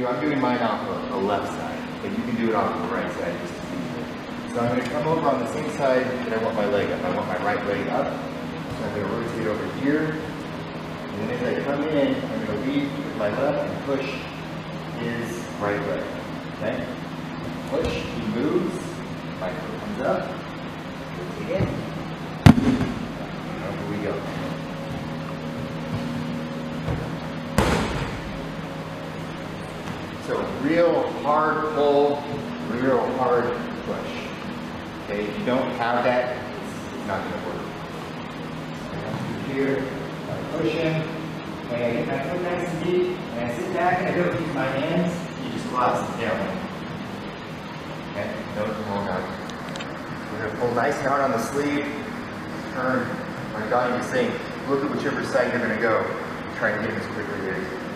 do, I'm doing mine off of the left side, but you can do it off the right side just as easily. So I'm going to come over on the same side that I want my leg up. I want my right leg up. So I'm going to rotate over here. And then as I come in, I'm going to lead with my left and push his right leg. Okay? Push, he moves, my foot comes up, rotate in, and over we go. So real hard pull, real hard push. Okay, if you don't have that, it's not going to work. So here. Pushing, and I get my foot nice and deep, and I sit back and I don't use my hands, you just collapse down. Okay, don't hold on. We're going to pull nice and hard on the sleeve, turn, like I got you to sing, look at whichever side you're going to go, try and get it as quickly as you can.